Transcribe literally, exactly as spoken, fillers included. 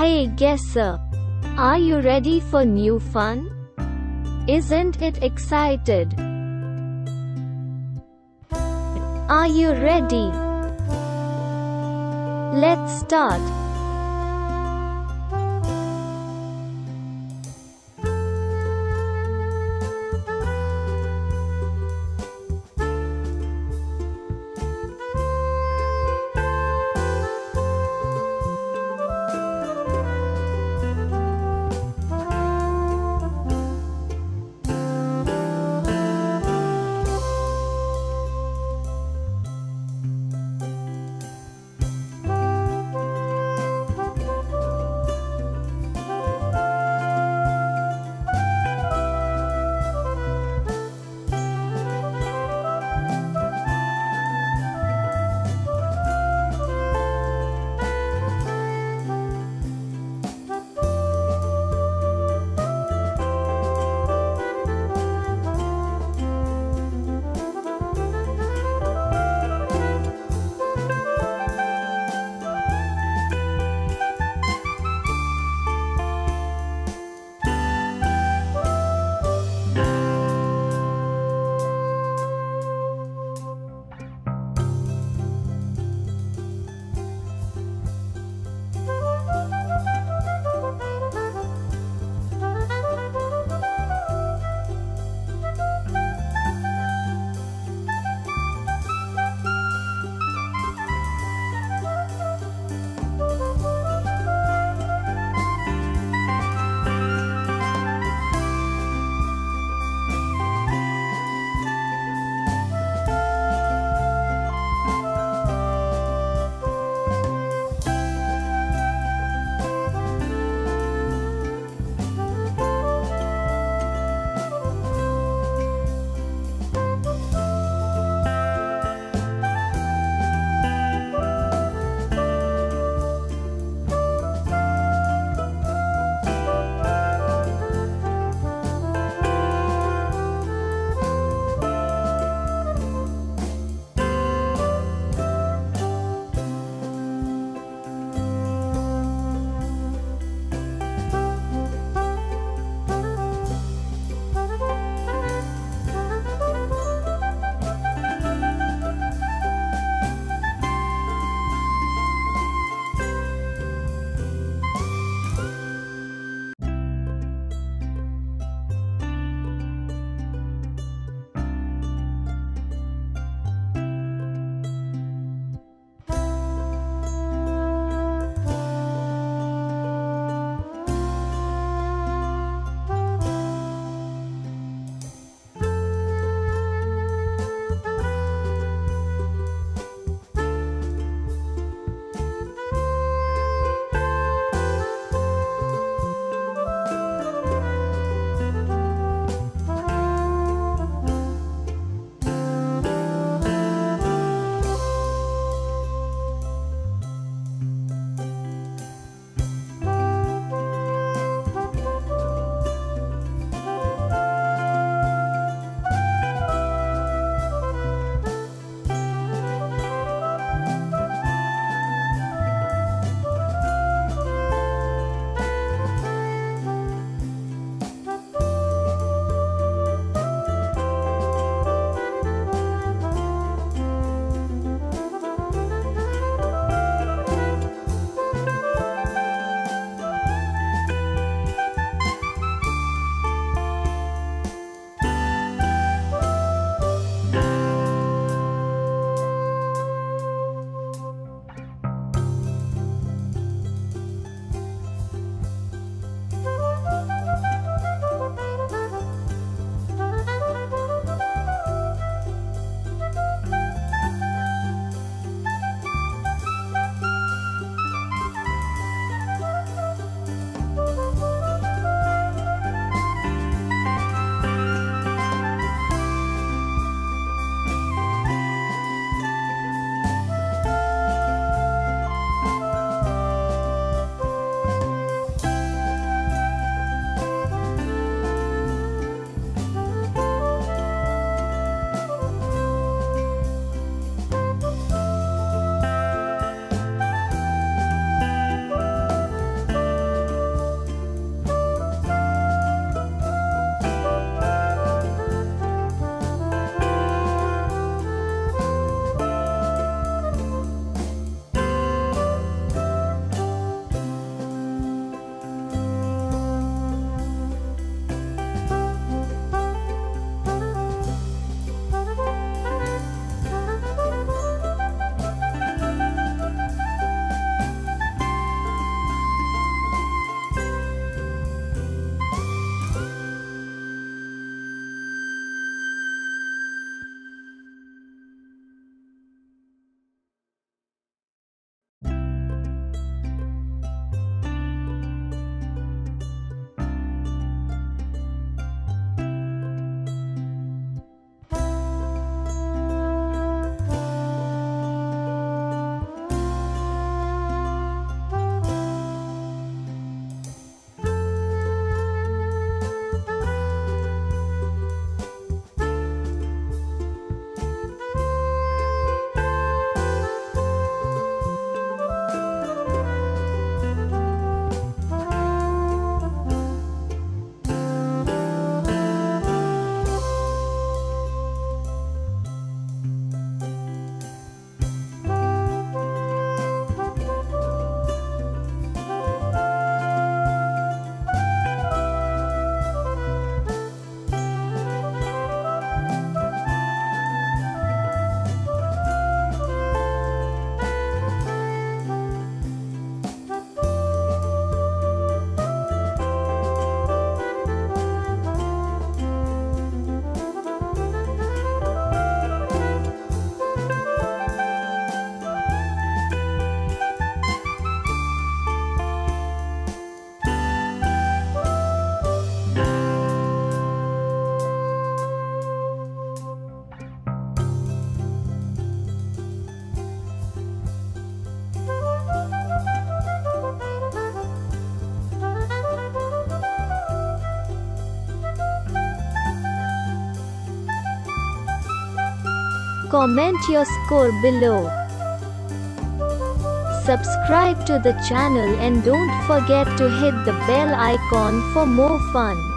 Hey guesser, are you ready for new fun? Isn't it excited? Are you ready? Let's start. Comment your score below. Subscribe to the channel and don't forget to hit the bell icon for more fun.